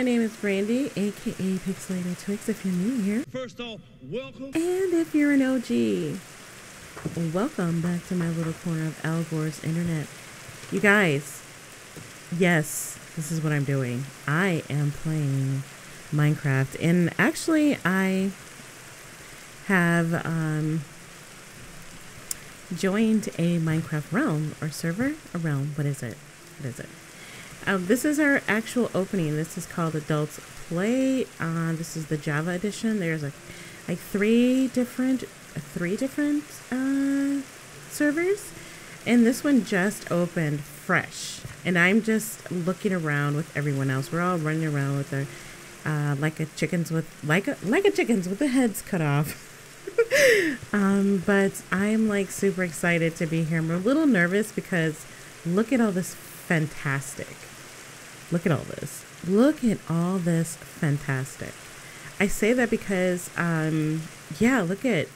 my name is Brandy, aka Pixelated Twix if you're new here. First off, welcome. And if you're an OG, welcome back to my little corner of Al Gore's internet. You guys, yes, this is what I'm doing. I am playing Minecraft, and actually I have joined a Minecraft realm or server. A realm, what is it? This is our actual opening. This is called Adults Play. This is the Java edition. There's like three different servers, and this one just opened fresh, and I'm just looking around with everyone else. We're all running around with our like chickens with the heads cut off. But I'm like super excited to be here. I'm a little nervous because look at all this fantastic. Look at all this. Look at all this fantastic. I say that because, yeah, look at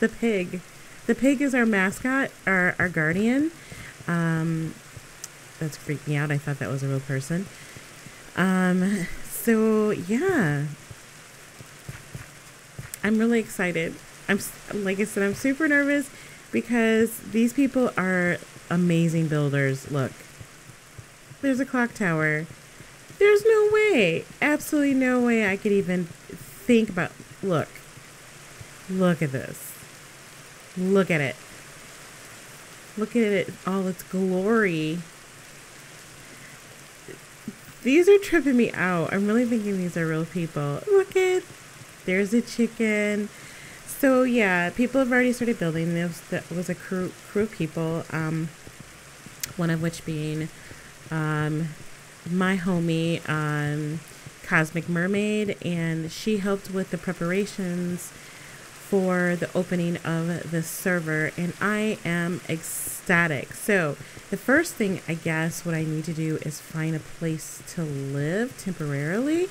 the pig. The pig is our mascot, our guardian. That's freaked me out. I thought that was a real person. So yeah, I'm really excited. Like I said, I'm super nervous because these people are amazing builders. Look, there's a clock tower. There's no way, absolutely no way I could even think about, look at this. Look at it. Look at it, all its glory. These are tripping me out. I'm really thinking these are real people. Look at, there's a chicken. So yeah, people have already started building. There was a crew of people, one of which being my homie, Cosmic Mermaid, and she helped with the preparations for the opening of the server, and I am ecstatic. So the first thing, I guess, what I need to do is find a place to live temporarily.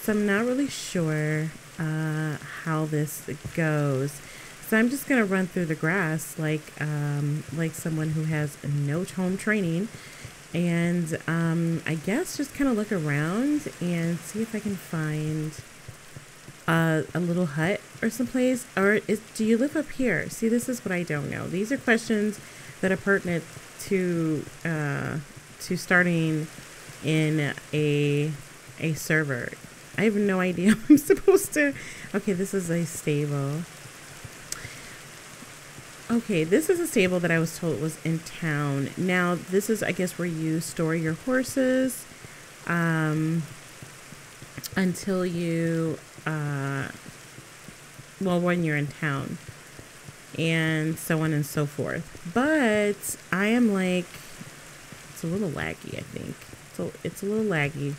So I'm not really sure how this goes, so I'm just gonna run through the grass like someone who has no home training, and I guess just kind of look around and see if I can find a little hut or someplace. Or do you live up here? See, this is what I don't know. These are questions that are pertinent to starting in a server. I have no idea if I'm supposed to. Okay, this is a stable. Okay, this is a stable that I was told was in town. Now, this is, I guess, where you store your horses until you, well, when you're in town, and so on and so forth. But I am like, it's a little laggy, I think. So it's a little laggy.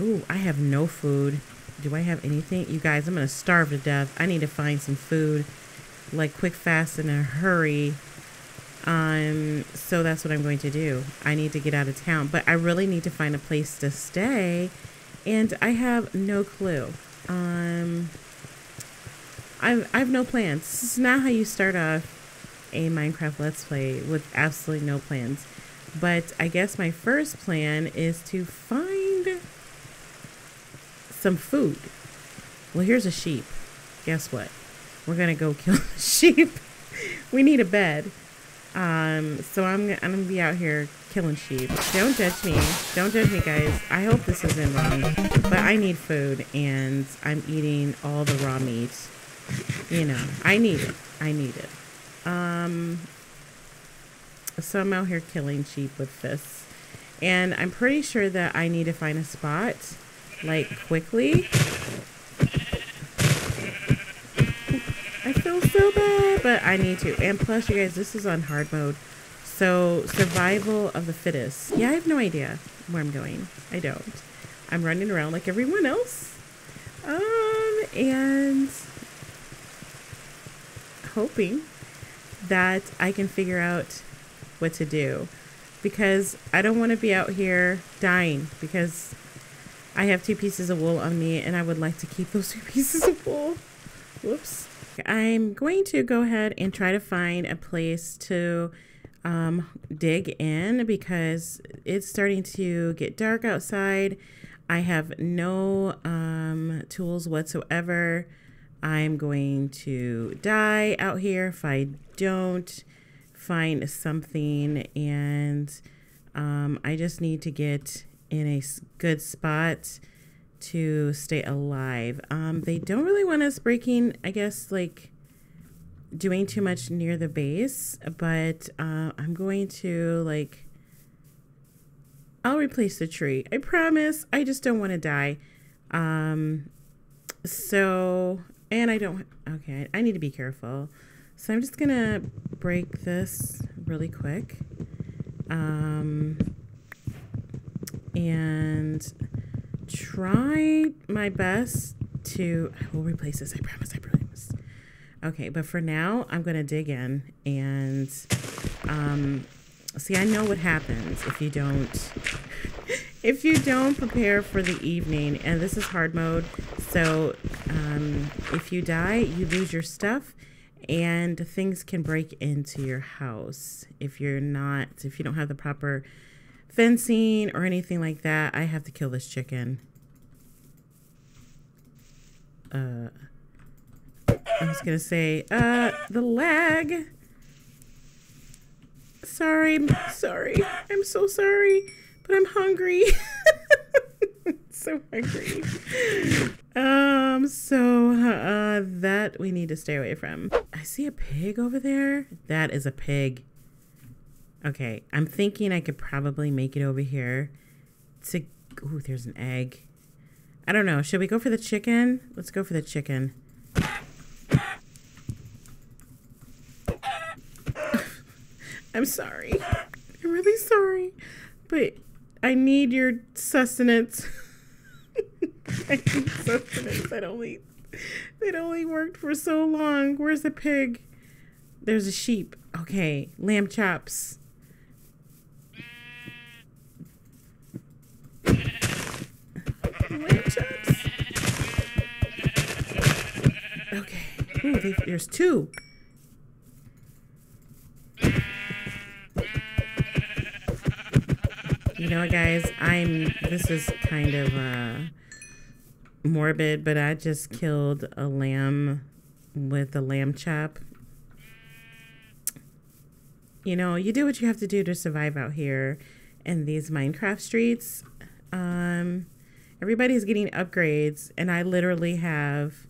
Ooh, I have no food. Do I have anything? You guys, I'm gonna starve to death. I need to find some food, like quick, fast, in a hurry. So that's what I'm going to do. I need to get out of town, but I really need to find a place to stay, and I have no clue. I have no plans. This is not how you start off a Minecraft Let's Play, with absolutely no plans. But I guess my first plan is to find some food. Well, here's a sheep. Guess what? We're gonna go kill the sheep. We need a bed. So I'm gonna be out here killing sheep. Don't judge me. Don't judge me, guys. I hope this isn't wrong, but I need food, and I'm eating all the raw meat. You know, I need it. I need it. So I'm out here killing sheep with fists, and I'm pretty sure that I need to find a spot, like, quickly. I feel so bad, but I need to. And plus, you guys, this is on hard mode, so survival of the fittest. Yeah, I have no idea where I'm going. I don't. I'm running around like everyone else, and hoping that I can figure out what to do, because I don't want to be out here dying, because I have 2 pieces of wool on me, and I would like to keep those 2 pieces of wool. Whoops. I'm going to go ahead and try to find a place to dig in because it's starting to get dark outside. I have no tools whatsoever. I'm going to die out here if I don't find something, and I just need to get in a good spot to stay alive. They don't really want us breaking, I guess, like doing too much near the base, but I'm going to, like, I'll replace the tree. I promise. I just don't want to die. So, and I don't, okay, I need to be careful. So I'm just gonna break this really quick. And try my best to, I will replace this, I promise, I promise. Okay, but for now, I'm gonna dig in and see, I know what happens if you don't prepare for the evening, and this is hard mode, so if you die, you lose your stuff and things can break into your house if you're not, if you don't have the proper fencing or anything like that. I have to kill this chicken. I was gonna say, the lag. Sorry. I'm so sorry, but I'm hungry. So hungry. So that we need to stay away from. I see a pig over there. That is a pig. Okay, I'm thinking I could probably make it over here to, ooh, there's an egg. I don't know, should we go for the chicken? Let's go for the chicken. I'm sorry. I'm really sorry, but I need your sustenance. I need sustenance. That only worked for so long. Where's the pig? There's a sheep. Okay, lamb chops. Lamb chops. Okay. Ooh, there's two. You know what, guys, this is kind of morbid, but I just killed a lamb with a lamb chop. You know, you do what you have to do to survive out here in these Minecraft streets. Everybody's getting upgrades, and I literally have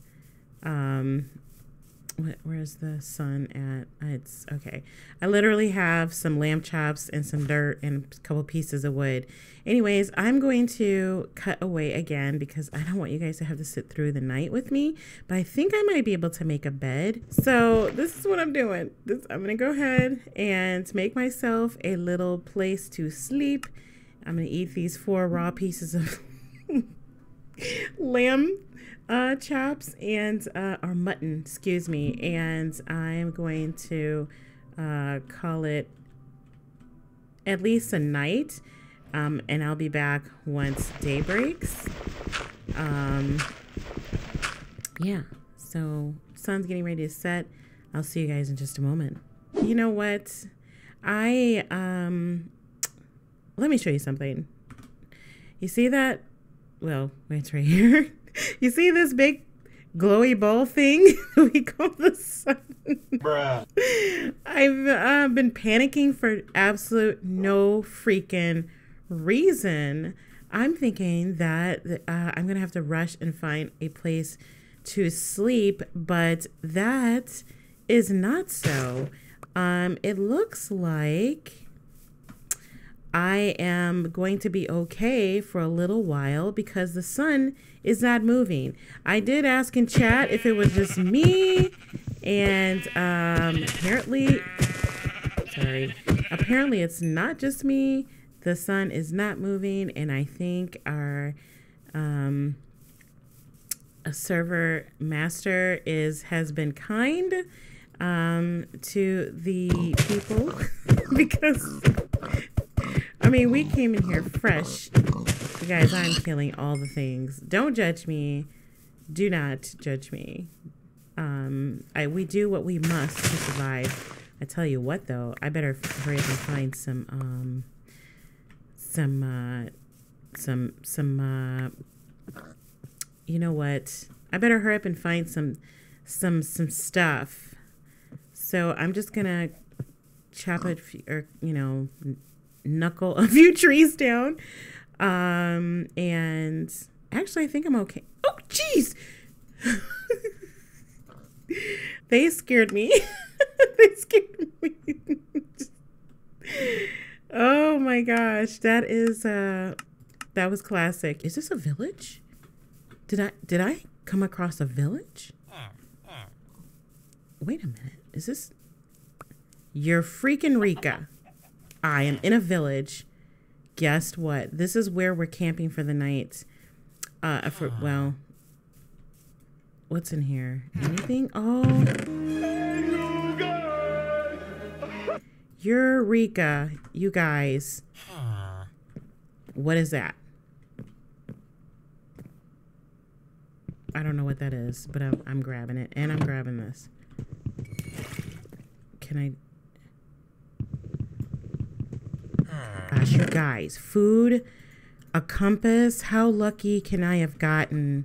where's the sun at? It's okay. I literally have some lamb chops and some dirt and a couple pieces of wood. Anyways, I'm going to cut away again because I don't want you guys to have to sit through the night with me, but I think I might be able to make a bed. So this is what I'm doing. I'm going to go ahead and make myself a little place to sleep. I'm going to eat these 4 raw pieces of lamb chops and or mutton, excuse me, and I'm going to call it at least a night, and I'll be back once day breaks. Yeah, so sun's getting ready to set. I'll see you guys in just a moment. You know what, I let me show you something. You see that? Well, it's right here. You see this big glowy ball thing? We call the sun. Bruh. I've been panicking for absolute no freaking reason. I'm thinking that I'm going to have to rush and find a place to sleep, but that is not so. It looks like I am going to be okay for a little while because the sun is not moving. I did ask in chat if it was just me, and apparently it's not just me. The sun is not moving, and I think our server master has been kind to the people because, I mean, we came in here fresh. You guys, I'm killing all the things. Don't judge me. Do not judge me. We do what we must to survive. I tell you what, though, I better hurry up and find you know what? I better hurry up and find some stuff. So I'm just gonna chop a few, or you know, knuckle a few trees down. And actually, I think I'm okay. Oh, jeez. They scared me. They scared me. Oh my gosh, that is that was classic. Is this a village? Did I come across a village? Wait a minute. Is this? You're freaking Rika. I am in a village. Guess what? This is where we're camping for the night. For, well, what's in here? Anything? Oh. Eureka, you guys. What is that? I don't know what that is, but I'm grabbing it, and I'm grabbing this. Can I? Gosh, you guys, food, a compass. How lucky can I have gotten?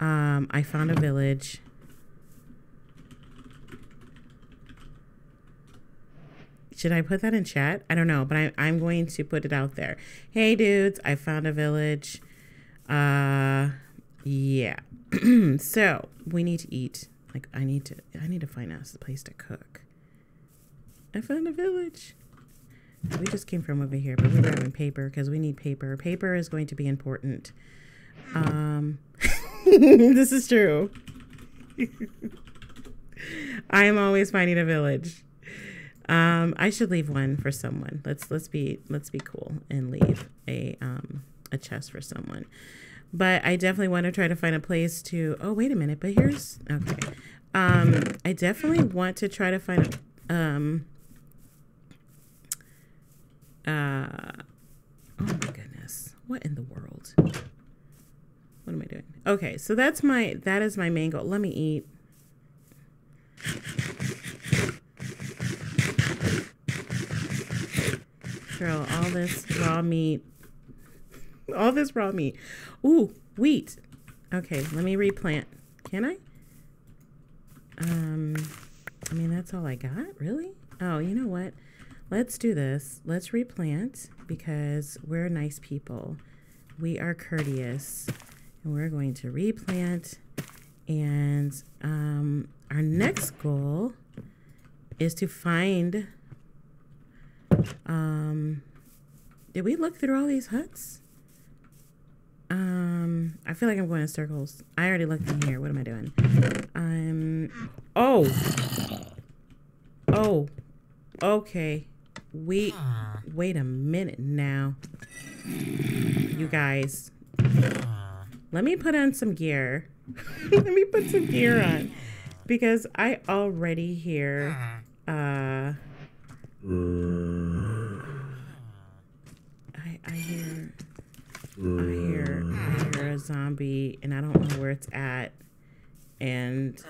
I found a village. Should I put that in chat? I don't know, but I'm going to put it out there. Hey dudes, I found a village. Yeah. So we need to eat. Like I need to find us a place to cook. I found a village. We just came from over here, but we're grabbing paper because we need paper. Paper is going to be important. This is true. I am always finding a village. I should leave one for someone. Let's be cool and leave a chest for someone. But I definitely want to try to find a place to. Oh wait a minute. But here's okay. I definitely want to try to find oh my goodness. What in the world? What am I doing? Okay, so that is my main goal. Let me eat. Throw all this raw meat. All this raw meat. Ooh, wheat. Okay, let me replant. Can I? I mean, that's all I got, really? Oh, you know what? Let's do this. Let's replant because we're nice people. We are courteous. And we're going to replant. And our next goal is to find... did we look through all these huts? I feel like I'm going in circles. I already looked in here. What am I doing? Oh, okay. Wait a minute now. You guys, let me put on some gear. Let me put some gear on because I already hear, I hear a zombie and I don't know where it's at, and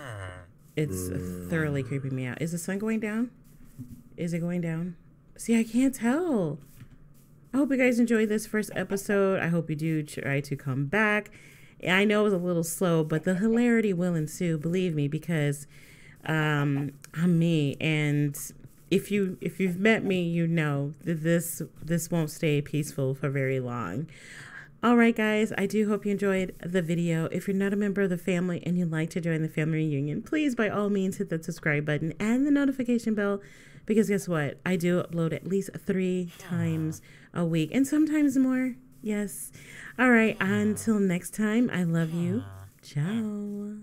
it's thoroughly creeping me out. Is the sun going down? Is it going down? See, I can't tell. I hope you guys enjoyed this first episode. I hope you do try to come back. I know it was a little slow, but the hilarity will ensue, believe me, because I'm me, and if you've met me, you know that this won't stay peaceful for very long. All right, guys, I do hope you enjoyed the video. If you're not a member of the family and you'd like to join the family reunion, please, by all means, hit that subscribe button and the notification bell, because guess what? I do upload at least 3 times a week and sometimes more. Yes. All right. Until next time, I love you. Ciao.